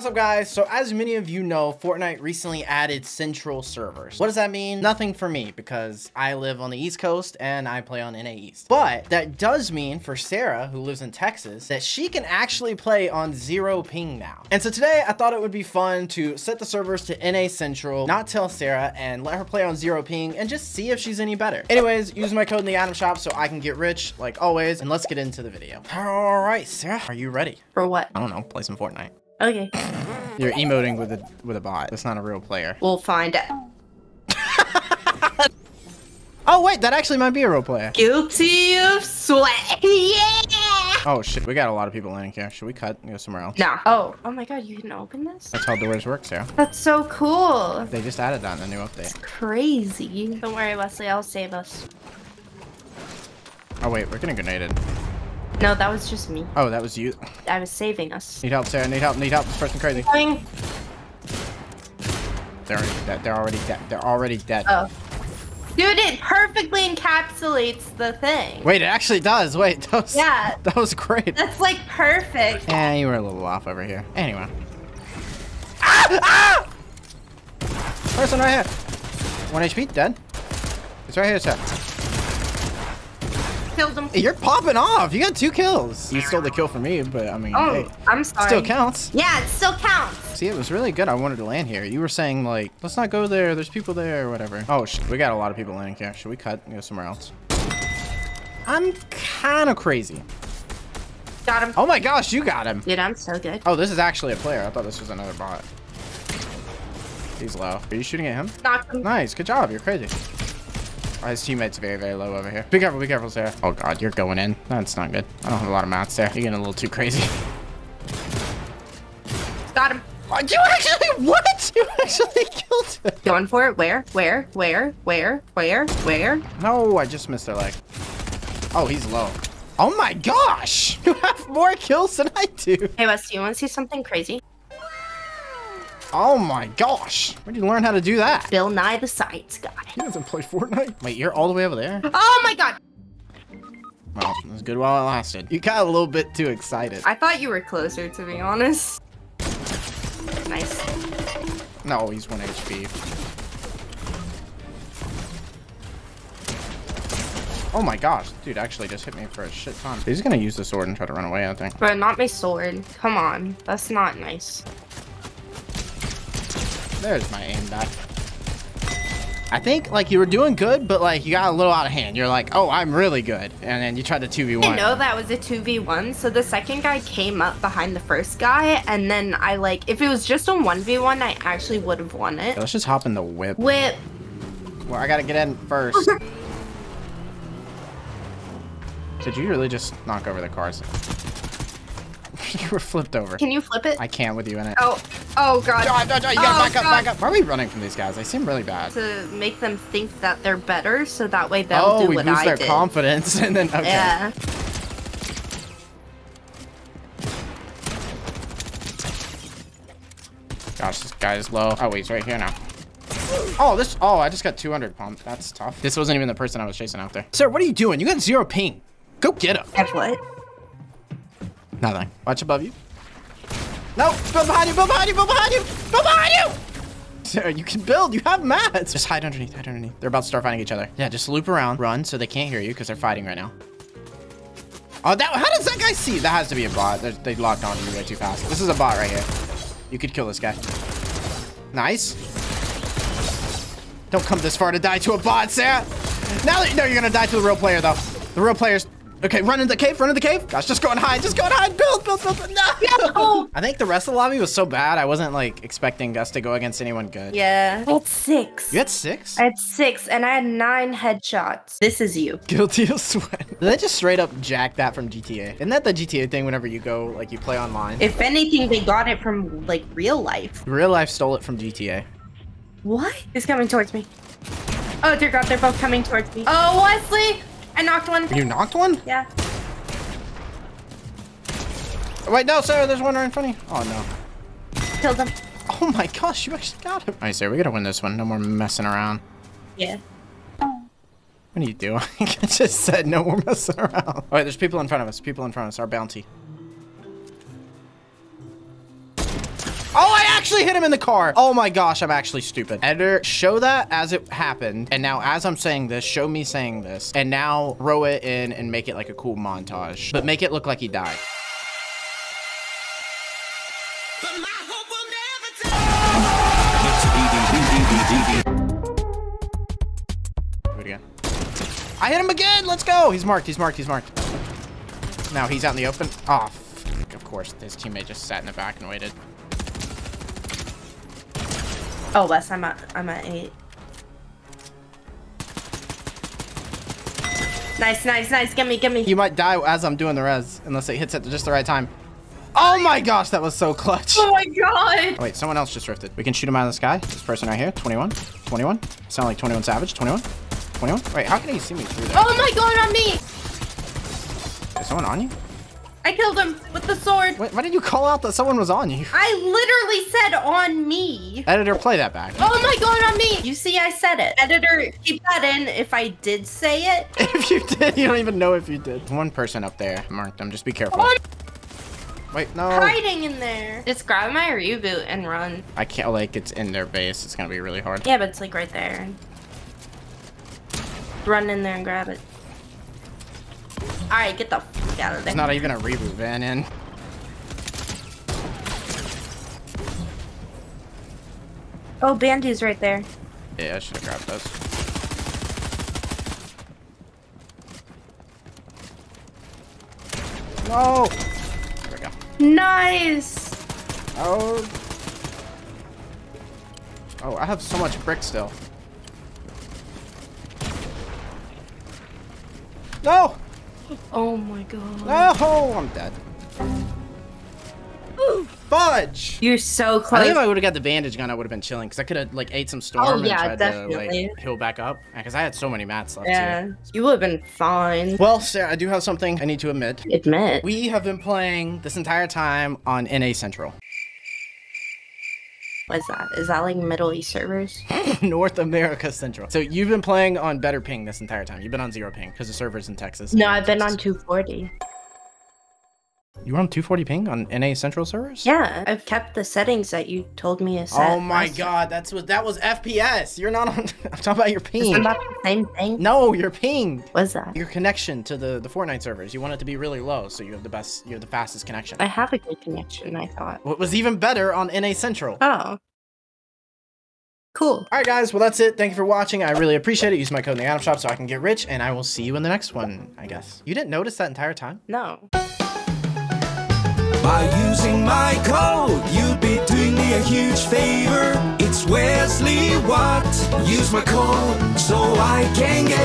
What's up, guys? So as many of you know, Fortnite recently added central servers. What does that mean? Nothing for me because I live on the East Coast and I play on NA East. But that does mean for Sarah, who lives in Texas, that she can actually play on 0 ping now. And so today I thought it would be fun to set the servers to NA Central, not tell Sarah, and let her play on 0 ping and just see if she's any better. Anyways, use my code in the item shop so I can get rich like always. And let's get into the video. All right, Sarah, are you ready? For what? I don't know, play some Fortnite. Okay. You're emoting with a bot. That's not a real player. We'll find out. Oh wait, that actually might be a real player. Guilty of sweat. Yeah. Oh shit, we got a lot of people landing here. Should we cut and go somewhere else? No. Oh my god, you can open this? That's how doors work, Sarah. That's so cool. They just added that in the new update. It's crazy. Don't worry, Wesley, I'll save us. Oh wait, we're getting grenaded. No, that was just me. Oh, that was you. I was saving us. Need help, Sarah. Need help. Need help. This person crazy. Coming. They're already dead. They're already dead. They're already dead. Oh. Dude, it perfectly encapsulates the thing. Wait, it actually does. Wait, that was, yeah. That was great. That's like perfect. Yeah, you were a little off over here. Anyway. Ah! Ah! Person right here. 1 HP, dead. It's right here, Sarah. Hey, you're popping off. You got 2 kills. You stole the kill from me, but I mean, oh, hey, I'm sorry. Still counts. Yeah, it still counts. See, it was really good. I wanted to land here. You were saying like, let's not go there. There's people there or whatever. Oh, we got a lot of people landing here. Should we cut and go somewhere else? I'm kind of crazy. Got him. Oh my gosh, you got him. Dude, I'm so good. Oh, this is actually a player. I thought this was another bot. He's low. Are you shooting at him? Knocked him. Nice. Good job. You're crazy. His teammate's very, very low over here. Be careful, Sarah. Oh God, you're going in. That's not good. I don't have a lot of mats there. You're getting a little too crazy. Got him. Oh, you actually, what? You actually killed him. Going for it, where? No, I just missed their leg. Oh, he's low. Oh my gosh. You have more kills than I do. Hey Wes, do you want to see something crazy? Oh my gosh. Where did you learn how to do that? Bill Nye the Science Guy. He doesn't play Fortnite. Wait, you're all the way over there? Oh my god. Well, it was good while it lasted. You got a little bit too excited. I thought you were closer, to be honest. Nice. No, he's 1 HP. Oh my gosh. Dude actually just hit me for a shit ton. He's gonna use the sword and try to run away, I think. But not my sword. Come on. That's not nice. There's my aim back. I think like you were doing good, but like you got a little out of hand. You're like, oh, I'm really good. And then you tried the 2v1. I know that was a 2v1. So the second guy came up behind the first guy. And then I like, if it was just a 1v1, I actually would have won it. Let's just hop in the whip. Whip. Well, I got to get in first. Did you really just knock over the cars? You were flipped over. Can you flip it? I can't with you in it. Oh, oh god. No, you gotta back up. Why are we running from these guys? They seem really bad. To make them think that they're better, so that way they'll do what I did. Oh, we lose their confidence, and then okay. Yeah. Gosh, this guy's low. Oh, he's right here now. Oh, this. Oh, I just got 200 pumped. That's tough. This wasn't even the person I was chasing out there. Sir, what are you doing? You got 0 ping. Go get him. That's what. Nothing. Watch above you. No! Build behind you! Build behind you! Build behind you! Build behind you! Sarah, you can build! You have mats! Just hide underneath. Hide underneath. They're about to start fighting each other. Yeah, just loop around. Run so they can't hear you because they're fighting right now. Oh, that! How does that guy see? That has to be a bot. They locked on to you way too fast. This is a bot right here. You could kill this guy. Nice. Don't come this far to die to a bot, Sarah! Now that you know you're gonna die to the real player, though. The real player's... Okay, run into the cave, run into the cave. Gosh, just go and hide, just go and hide. Build, no. I think the rest of the lobby was so bad, I wasn't like expecting us to go against anyone good. Yeah, I had 6. You had 6? I had 6 and I had 9 headshots. This is you. Guilty of sweat. Did they just straight up jack that from GTA? Isn't that the GTA thing whenever you go, like you play online? If anything, they got it from like real life. Real life stole it from GTA. What? It's coming towards me. Oh dear God, they're both coming towards me. Oh, Wesley. I knocked one. You knocked one? Yeah. Wait, no, Sarah, there's one right in front of you. Oh, no. Killed him. Oh, my gosh, you actually got him. All right, Sarah, we got to win this one. No more messing around. Yeah. What are you doing? I just said no more messing around. All right, there's people in front of us. People in front of us. Our bounty. actually hit him in the car. Oh my gosh, I'm actually stupid. Editor, show that as it happened. And now as I'm saying this, show me saying this. And now row it in and make it like a cool montage. But make it look like he died. I hit him again. Let's go. He's marked. He's marked. He's marked. Now he's out in the open. Oh, fuck. Of course, his teammate just sat in the back and waited. Oh, Wes, I'm at 8. Nice, nice, nice. Get me, get me. You might die as I'm doing the res, unless it hits at just the right time. Oh my gosh, that was so clutch. Oh my god. Oh, wait, someone else just rifted. We can shoot him out of the sky. This person right here, 21, 21. Sound like 21 Savage, 21. 21? Wait, how can he see me through that? Oh my god, on me! Is someone on you? I killed him with the sword. Wait, why did you call out that someone was on you? I literally said on me. Editor, play that back. Oh my god, on me! You see, I said it. Editor, keep that in if I did say it. If you did, you don't even know if you did. One person up there marked them. Just be careful. Oh, wait, no. Hiding in there. Just grab my reboot and run. I can't, like, it's in their base. It's gonna be really hard. Yeah, but it's like right there. Run in there and grab it. All right, get the fuck out of there. It's not even a reboot, Van. In. Oh, Bandy's right there. Yeah, I should have grabbed those. No. There we go. Nice. Oh. Oh, I have so much brick still. No! Oh my god. No! I'm dead. Ooh. Fudge! You're so close. I think if I would have got the bandage gun, I would have been chilling, because I could have, like, ate some storm and tried definitely. To, like, heal back up. Because I had so many mats left, too. You would have been fine. Well, Sarah, I do have something I need to admit. Admit? We have been playing this entire time on NA Central. What's that? Is that like Middle East servers? North America Central. So you've been playing on better ping this entire time. You've been on 0 ping because the server's in Texas. No, I've been on 240. You were on 240 ping on NA Central servers? Yeah, I've kept the settings that you told me to set. Oh my god, that was FPS. You're not on. I'm talking about your ping. Is that not the same thing? No, your ping. What's that? Your connection to the Fortnite servers. You want it to be really low, so you have the best, you have the fastest connection. I have a good connection, I thought. Well, it was even better on NA Central. Oh. Cool. All right, guys. Well, that's it. Thank you for watching. I really appreciate it. Use my code in the item shop so I can get rich, and I will see you in the next one. I guess you didn't notice that entire time. No. By using my code, you'd be doing me a huge favor. It's Wesley Watt. Use my code so I can get